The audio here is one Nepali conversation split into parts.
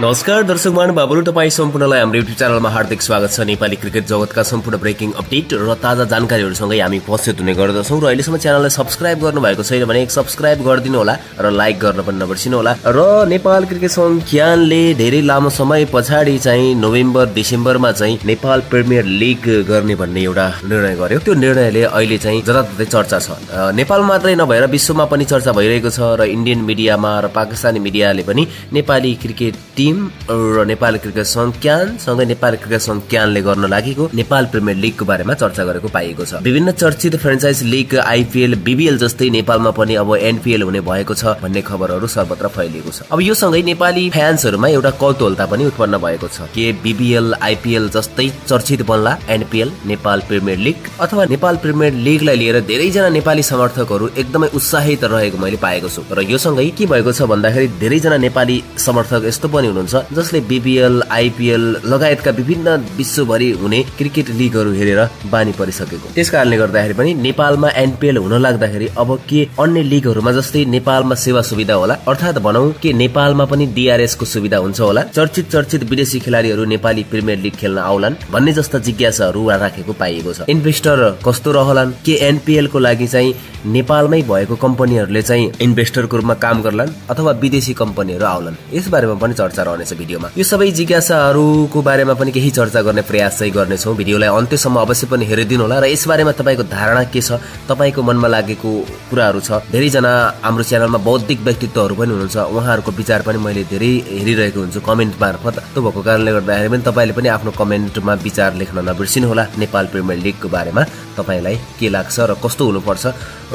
नमस्कार दर्शक महानुभावहरु, तपाई सम्पूर्णलाई हाम्रो युट्युब च्यानलमा हार्दिक स्वागत छ। नेपाली क्रिकेट जगतका सम्पूर्ण ब्रेकिङ अपडेट र ताजा जानकारीहरुसँगै हामी उपस्थित हुने गर्दछौं। र अहिलेसम्म च्यानललाई सब्स्क्राइब गर्नु भएको छैन भने सब्स्क्राइब गरिदिनु होला र लाइक गर्न पनि नबिर्सिनु होला। र नेपाल क्रिकेट संज्ञानले धेरै लामो समय पछाडी चाहिँ नोभेम्बर डिसेम्बरमा चाहिँ नेपाल प्रिमियर लीग गर्ने भन्ने एउटा निर्णय गर्यो। त्यो निर्णयले अहिले चाहिँ जताततै चर्चा छ। नेपालमा मात्रै नभएर विश्वमा पनि चर्चा भइरहेको छ र इन्डियन मिडियामा र पाकिस्तानी मिडियाले पनि नेपाली क्रिकेट र नेपाल क्रिकेट संज्ञान सँगै नेपाल क्रिकेट संज्ञानले गर्न लागेको नेपाल प्रिमियर लीगको बारेमा चर्चा गरेको पाइएको छ। विभिन्न चर्चित फ्रेन्चाइज लीग आईपीएल बीबीएल जस्तै नेपालमा पनि अब एनपीएल हुने भएको छ भन्ने खबरहरू सर्वत्र फैलिएको छ। अब यो सँगै नेपाली फ्यान्सहरूमा एउटा कौतूहलता पनि उत्पन्न भएको छ कि बीबीएल आईपीएल जस्तै चर्चित बन्ला एनपीएल नेपाल प्रिमियर लीग अथवा नेपाल प्रिमियर लीगलाई लिएर धेरैजना नेपाली समर्थकहरू एकदमै उत्साहित रहेको मैले पाएको छु। र यो सँगै के भएको छ भन्दाखेरि धेरैजना नेपाली समर्थक यस्तो पनि जसले बीबीएल आईपीएल लगायतका विभिन्न विश्वभरि हुने क्रिकेट लीगहरू हेरेर बानी परिसकेको, त्यसकारणले गर्दाखेरि पनि नेपालमा एनपीएल हुन लाग्दाखेरि अब के अन्य लीगहरूमा जस्तै नेपालमा सेवा सुविधा होला, अर्थात् भनौं कि नेपालमा पनि डीआरएस को सुविधा हुन्छ होला, चर्चित विदेशी खेलाडीहरू नेपाली प्रिमियर लीग खेल्न आउलान् भन्ने जस्ता जिज्ञासाहरू राखेको पाइएको छ। इन्भेस्टर कस्तो रहलान्, के एनपीएल को लागि चाहिँ नेपालमै भएको कम्पनीहरूले चाहिँ इन्भेस्टरको रूपमा काम गर्लान् अथवा विदेशी कम्पनीहरू आउलान्, यस बारेमा पनि चर्चा रहनेछ भिडियोमा। यो सबै जिज्ञासाहरूको बारेमा पनि केही चर्चा गर्ने प्रयास चाहिँ गर्नेछौँ। भिडियोलाई अन्त्यसम्म अवश्य पनि हेरिदिनु होला र यसबारेमा तपाईँको धारणा के छ, तपाईँको मनमा लागेको कुराहरू छ। धेरैजना हाम्रो च्यानलमा बौद्धिक व्यक्तित्वहरू पनि हुनुहुन्छ, उहाँहरूको विचार पनि मैले धेरै हेरिरहेको हुन्छु कमेन्ट मार्फत। त्यो भएको कारणले गर्दाखेरि पनि तपाईँले पनि आफ्नो कमेन्टमा विचार लेख्न नबिर्सिनु होला। नेपाल प्रिमियर लीगको बारेमा तपाईँलाई के लाग्छ र कस्तो हुनुपर्छ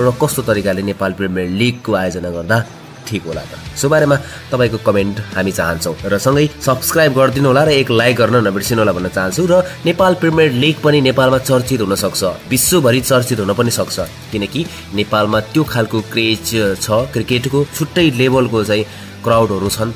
र कस्तो तरिकाले नेपाल प्रिमियर लीगको आयोजना गर्दा ठिक होला त सो बारेमा तपाईको कमेन्ट हामी चाहन्छौं। र सँगै सब्स्क्राइब गरिदिनु होला र एक लाइक गर्न नबिर्सिनु होला भन्न चाहन्छु। र नेपाल प्रिमियर लीग पनि नेपालमा चर्चित हुन सक्छ, विश्वभरि चर्चित हुन पनि सक्छ, किनकि नेपालमा त्यो खालको क्रेज छ, क्रिकेटको छुट्टै लेभलको चाहिँ क्राउडहरू छन्।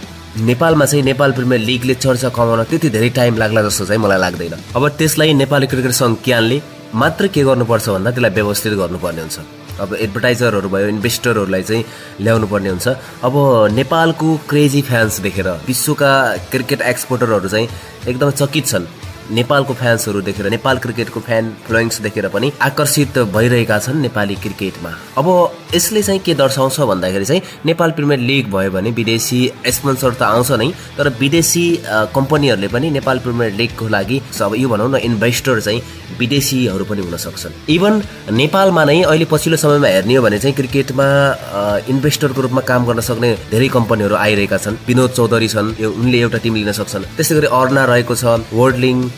नेपालमा चाहिँ नेपाल प्रिमियर लीगले चर्चा कमाउन त्यति धेरै टाइम लाग्ला जस्तो चाहिँ मलाई लाग्दैन। अब त्यसलाई नेपाल क्रिकेट संज्ञानले मात्र के गर्नुपर्छ भन्दा त्यसलाई व्यवस्थित गर्नुपर्ने हुन्छ। अब एडभर्टाइजरहरू भयो, इन्भेस्टरहरूलाई चाहिँ ल्याउनु पर्ने हुन्छ। अब नेपालको क्रेजी फ्यान्स देखेर विश्वका क्रिकेट एक्सपोर्टरहरू चाहिँ एकदम चकित छन्। नेपालको फ्यान्सहरू देखेर, नेपाल क्रिकेटको फ्यान फ्लोइङ्स देखेर पनि आकर्षित भइरहेका छन् नेपाली क्रिकेटमा। अब यसले चाहिँ के दर्शाउँछ भन्दाखेरि चाहिँ नेपाल प्रिमियर लीग भयो भने विदेशी स्पोन्सर त आउँछ नै, तर विदेशी कम्पनीहरूले पनि नेपाल प्रिमियर लीगको लागि अब यो भनौँ न इन्भेस्टर चाहिँ विदेशीहरू पनि हुन सक्छन्। इभन नेपालमा नै अहिले पछिल्लो समयमा हेर्ने हो भने चाहिँ क्रिकेटमा इन्भेस्टरको रूपमा काम गर्न सक्ने धेरै कम्पनीहरू आइरहेका छन्। विनोद चौधरी छन्, उनले एउटा टिम लिन सक्छन्। त्यसै गरी अर्ना रहेको छ, वर्ल्डलिङ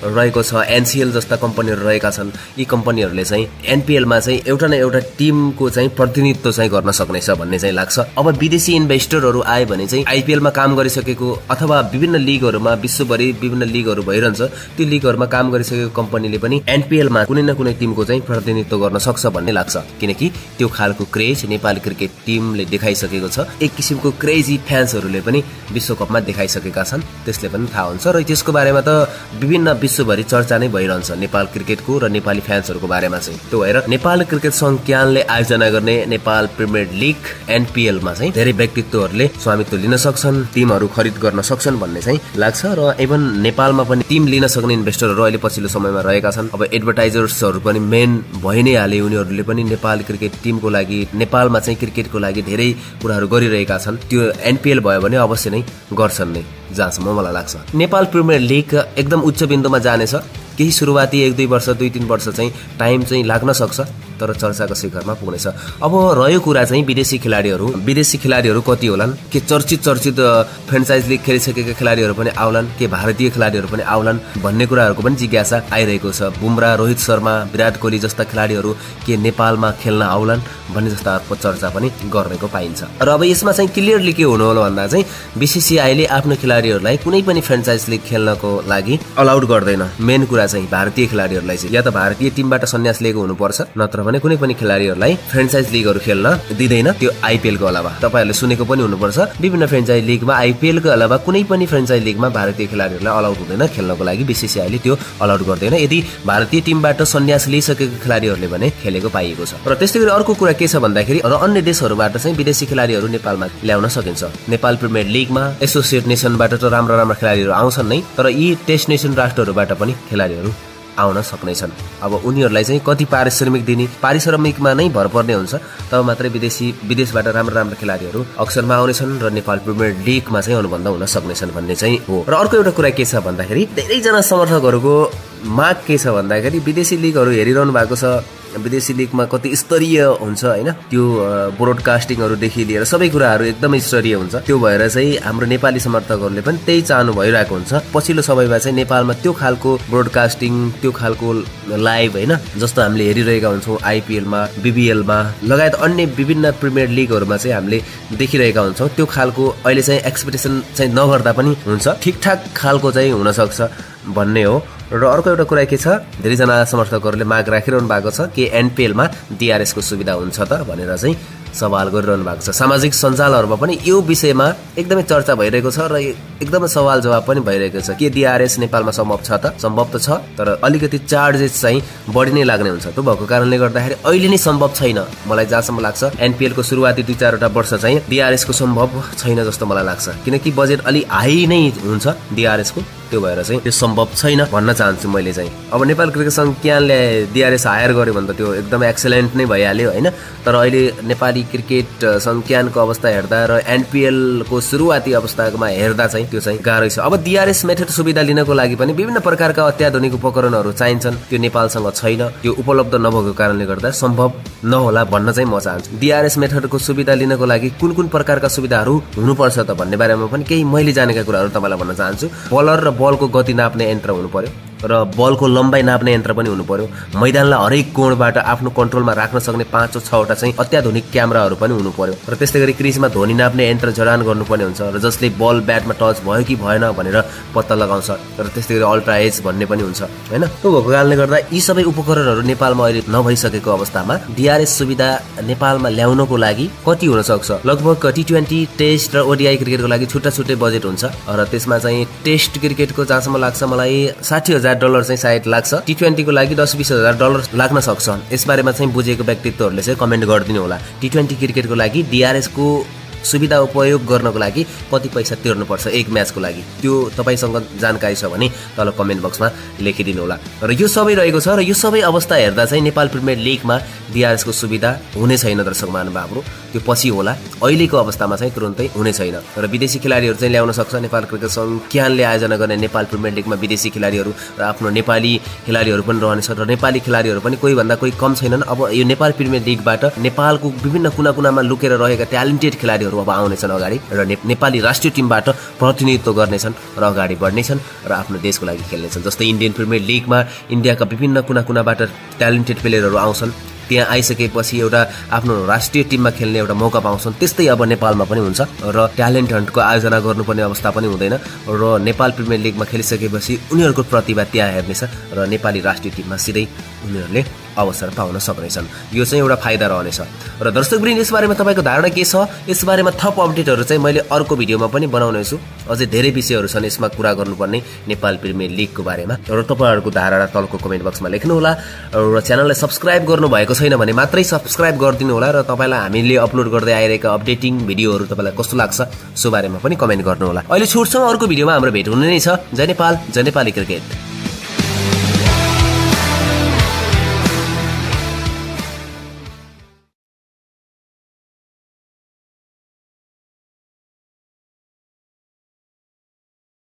रहेको छ, एनसीएल जस्ता कम्पनीहरू रहेका छन्। यी कम्पनीहरूले चाहिँ एनपीएलमा चाहिँ एउटा न एउटा टिमको चाहिँ प्रतिनिधित्व चाहिँ गर्न सक्नेछ भन्ने चाहिँ लाग्छ। अब विदेशी इन्भेस्टरहरू आयो भने चाहिँ आइपीएलमा काम गरिसकेको अथवा विभिन्न लिगहरूमा विश्वभरि विभिन्न लिगहरू भइरहन्छ, त्यो लिगहरूमा काम गरिसकेको कम्पनीले पनि एनपीएलमा कुनै न कुनै टिमको चाहिँ प्रतिनिधित्व गर्न सक्छ भन्ने लाग्छ, किनकि त्यो खालको क्रेज नेपाल क्रिकेट टिमले देखाइसकेको छ। एक किसिमको क्रेजी फ्यान्सहरूले पनि विश्वकपमा देखाइसकेका छन्, त्यसले पनि थाहा हुन्छ। र त्यसको बारेमा त विभिन्न विश्वभरि चर्चा नै भइरहन्छ नेपाल क्रिकेटको र नेपाली फ्यान्सहरूको बारेमा चाहिँ। त्यो भएर नेपाल क्रिकेट संज्ञानले आयोजना गर्ने नेपाल प्रिमियर लीग एनपीएलमा चाहिँ धेरै व्यक्तित्वहरूले स्वामित्व लिन सक्छन्, टिमहरू खरिद गर्न सक्छन् भन्ने चाहिँ लाग्छ। र इभन नेपालमा पनि टिम लिन सक्ने इन्भेस्टरहरू अहिले पछिल्लो समयमा रहेका छन्। अब एडभर्टाइजर्सहरू पनि मेन भइ नै हाले, उनीहरूले पनि नेपाल क्रिकेट टिमको लागि नेपालमा चाहिँ क्रिकेटको लागि धेरै कुराहरू गरिरहेका छन्। त्यो एनपीएल भयो भने अवश्य नै गर्छन् नै, जहाँसम्म मलाई लाग्छ। नेपाल प्रिमियर लीग एकदम उच्च बिन्दुमा जानेछ। केही सुरुवाती 1-2 वर्ष 2-3 वर्ष चाहिँ टाइम चाहिँ लाग्न सक्छ, तर चर्चाको शिखरमा पुग्नेछ। अब रह्यो कुरा चाहिँ विदेशी खेलाडीहरू कति होलान्, के चर्चित फ्रेन्चाइज लीग खेलिसकेका खेलाडीहरू पनि आउलान्, के भारतीय खेलाडीहरू पनि आउलान् भन्ने कुराहरूको पनि जिज्ञासा आइरहेको छ। बुमरा, रोहित शर्मा, विराट कोहली जस्ता खेलाडीहरू के नेपालमा खेल्न आउलान् भन्ने जस्ता चर्चा पनि गरेको पाइन्छ। र अब यसमा चाहिँ क्लियरली के हुनु होला भन्दा चाहिँ बीसीसीआईले आफ्नो खेलाडीहरूलाई कुनै पनि फ्रेन्चाइज लीग खेल्नको लागि अलाउड गर्दैन। मेन कुरा चाहिँ भारतीय खेलाडीहरूलाई चाहिँ या त भारतीय टिमबाट सन्यास लिएको हुनुपर्छ, नत्र भने कुनै पनि खेलाडीहरुलाई फ्रेन्चाइज लीगहरु खेल्न दिदैन। त्यो आईपीएल को अलावा तपाईहरुले सुनेको पनि हुनुपर्छ, विभिन्न फ्रेन्चाइज लीगमा आईपीएल को अलावा कुनै पनि फ्रेन्चाइज लीगमा भारतीय खेलाडीहरुलाई अलाउड हुँदैन खेल्नको लागि। बीसीसीआईले त्यो अलाउड गर्दैन यदि भारतीय टिमबाट सन्यास लिइसकेका खेलाडीहरुले भने खेलेको पाइएको छ। र त्यसैगरी अर्को कुरा के छ भन्दाखेरि अन्य देशहरुबाट चाहिँ विदेशी खेलाडीहरु नेपालमा ल्याउन सकिन्छ। नेपाल प्रिमियर लीगमा एसोसिएट नेसनबाट त राम्रो राम्रो खेलाडीहरु आउँछन् नै, तर यी टेस्ट नेसन राष्ट्रहरुबाट पनि खेलाडीहरु आउन सक्ने छन्। अब उनीहरुलाई चाहिँ कति पारिश्रमिक दिने, पारिश्रमिकमा नै भर पर्ने हुन्छ, तब मात्रै विदेशबाट राम्रो राम्रो खेलाडीहरु अक्सरमा आउने छन् र नेपाल प्रिमियर लीगमा चाहिँ अनुबन्ध हुन सक्ने छन् भन्ने चाहिँ हो। र अर्को एउटा कुरा के छ भन्दाखेरि धेरैजना समर्थकहरुको माग के छ भन्दाखेरि विदेशी लीगहरु हेरिरहनु भएको छ, विदेशी लीगमा कति स्तरीय हुन्छ हैन, त्यो ब्रोडकास्टिङहरु देखि लिएर सबै कुराहरु एकदमै स्तरीय हुन्छ। त्यो भएर चाहिँ हाम्रो नेपाली समर्थकहरुले पनि त्यही चाहनु भइरहेको हुन्छ। पछिल्लो समयमा चाहिँ नेपालमा त्यो खालको ब्रोडकास्टिङ, त्यो खालको लाइभ हैन, जस्तो हामीले हेरिरहेका हुन्छौं आईपीएल मा, बीबीएल मा लगायत अन्य विभिन्न प्रिमियर लीगहरुमा चाहिँ हामीले देखिरहेका हुन्छौं, त्यो खालको अहिले चाहिँ एक्सपेक्टेसन चाहिँ नगर्दा पनि हुन्छ, ठीकठाक खालको चाहिँ हुन सक्छ भन्ने हो। र अर्को एउटा कुरा के छ, धेरैजना समर्थकहरूले माग राखिरहनु भएको छ कि एनपीएल मा डीआरएस को सुविधा हुन्छ त भनेर चाहिँ सवाल गरिरहनु भएको छ। सामाजिक सञ्जालहरुमा पनि यो विषयमा एकदमै चर्चा भइरहेको छ र एकदमै सवाल जवाब पनि भइरहेको छ कि डीआरएस नेपालमा सम्भव छ त? सम्भव त छ, तर अलिकति चार्जेस चाहिँ बढी नै लाग्ने हुन्छ। त्यो भएको कारणले गर्दाखेरि अहिले नै सम्भव छैन। मलाई जहाँसम्म लाग्छ एनपीएल को सुरुवाती 2-4 वटा वर्ष चाहिँ डीआरएस को सम्भव छैन जस्तो मलाई लाग्छ, किनकि बजेट अलि हाई नै हुन्छ डीआरएस को, त्यो भएर चाहिँ त्यो सम्भव छैन भन्न चाहन्छु मैले चाहिँ। अब नेपाल क्रिकेट संघ क्यानले डीआरएस हायर गर्यो भन्दा त्यो एकदम एक्सेलेन्ट नै भइहाल्यो हैन, तर अहिले नेपाली क्रिकेट संघ क्यानको अवस्था हेर्दा र एनपीएल को सुरुवाती अवस्थामा हेर्दा चाहिँ त्यो चाहिँ गाह्रो छ। अब डीआरएस मेथड सुविधा लिनको लागि पनि विभिन्न प्रकारका अत्याधुनिक उपकरणहरू चाहिन्छन्, त्यो नेपालसँग छैन, त्यो उपलब्ध नभएको कारणले गर्दा सम्भव नहोला भन्न चाहिँ म चाहन्छु। डीआरएस मेथडको सुविधा लिनको लागि कुन कुन प्रकारका सुविधाहरू हुनुपर्छ त भन्ने बारेमा पनि केही मैले जानेका कुराहरू तपाईँलाई भन्न चाहन्छु। बलर र बलको गति नाप्ने यन्त्र हुनु पर्यो र बलको लम्बाई नाप्ने यन्त्र पनि हुनु पर्यो। मैदानलाई हरेक कोणबाट आफ्नो कन्ट्रोलमा राख्न सक्ने 5 र 6 वटा चाहिँ अत्याधुनिक क्यामेराहरू पनि हुनु पर्यो। र त्यस्तै गरी क्रिजमा ध्वनि नाप्ने यन्त्र जडान गर्नुपर्ने हुन्छ र जसले बल ब्याटमा टच भयो कि भएन भनेर पत्ता लगाउँछ। र त्यस्तै गरी अल्ट्रा एज भन्ने पनि हुन्छ हैन। त्यो भएको कारणले गर्दा यी सबै उपकरणहरू नेपालमा अहिले नभइसकेको अवस्थामा डीआरएस सुविधा नेपालमा ल्याउनको लागि कति हुन सक्छ? लगभग टी20 टेस्ट र ओडीआई क्रिकेटको लागि छुट्टा छुट्टै बजेट हुन्छ र त्यसमा चाहिँ टेस्ट क्रिकेटको जहाँसम्म लाग्छ मलाई $60,000 चाहिँ सायद लाग्छ, टी20 को लागि $10-20,000 लाग्न सक्छ। यसबारेमा चाहिँ बुझेको व्यक्तित्वहरूले चाहिँ कमेन्ट गरिदिनु होला, टी20 क्रिकेटको लागि डीआरएस को सुविधा उपयोग गर्नको लागि कति पैसा तिर्नुपर्छ एक म्याचको लागि? त्यो तपाईसँग जानकारी छ भने तल कमेन्ट बक्समा लेखिदिनु होला। र यो सबै रहेको छ र यो सबै अवस्था हेर्दा चाहिँ नेपाल प्रिमियर लीगमा डीआरएस को सुविधा हुने छैन दर्शक महानुभावहरु, त्यो पछि होला, अहिलेको अवस्थामा चाहिँ तुरुन्तै हुने छैन। र विदेशी खेलाडीहरु चाहिँ ल्याउन सक्छ नेपाल क्रिकेट संघ क्यानले आयोजना गर्ने नेपाल प्रिमियर लीगमा विदेशी खेलाडीहरु र आफ्नो नेपाली खेलाडीहरु पनि रहने छ र नेपाली खेलाडीहरु पनि कोही भन्दा कोही कम छैनन्। अब यो नेपाल प्रिमियर लीगबाट नेपालको विभिन्न कुना-कुनामा लुकेर रहेका ट्यालेन्टेड खेलाडी अब आउनेछन् अगाडि र नेपाली राष्ट्रिय टिमबाट प्रतिनिधित्व गर्नेछन् र अगाडि बढ्नेछन् र आफ्नो देशको लागि खेल्नेछन्। जस्तै इन्डियन प्रिमियर लीगमा इन्डियाका विभिन्न कुना-कुनाबाट ट्यालेन्टेड प्लेयरहरू आउँछन्, त्यहाँ आइसकेपछि एउटा आफ्नो राष्ट्रिय टिममा खेल्ने एउटा मौका पाउँछन्। त्यस्तै अब नेपालमा पनि हुन्छ र ट्यालेन्ट हन्टको आयोजना गर्नुपर्ने अवस्था पनि हुँदैन र नेपाल प्रिमियर लीगमा खेलिसकेपछि उनीहरूको प्रतिभा त्यहाँ हेर्नेछ र नेपाली राष्ट्रिय टिममा सिधै उनीहरूले अवसर पाउन सक्नेछन्। यो चाहिँ एउटा फाइदा रहनेछ। र दर्शकवृन्द यसबारेमा तपाईँको धारणा के छ? यसबारेमा थप अपडेटहरू चाहिँ मैले अर्को भिडियोमा पनि बनाउनेछु। अझै धेरै विषयहरू छन् यसमा कुरा गर्नुपर्ने नेपाल प्रिमियर लीगको बारेमा, र तपाईँहरूको धारणा तलको कमेन्ट बक्समा लेख्नुहोला। र च्यानललाई सब्स्क्राइब गर्नुभएको छैन भने मात्रै सब्स्क्राइब गरिदिनु होला र तपाईँलाई हामीले अपलोड गर्दै आइरहेका अपडेटिङ भिडियोहरू तपाईँलाई कस्तो लाग्छ सो बारेमा पनि कमेन्ट गर्नुहोला। अहिले छुट्छौँ, अर्को भिडियोमा हाम्रो भेट हुने नै छ। जय नेपाल, जय नेपाली क्रिकेट।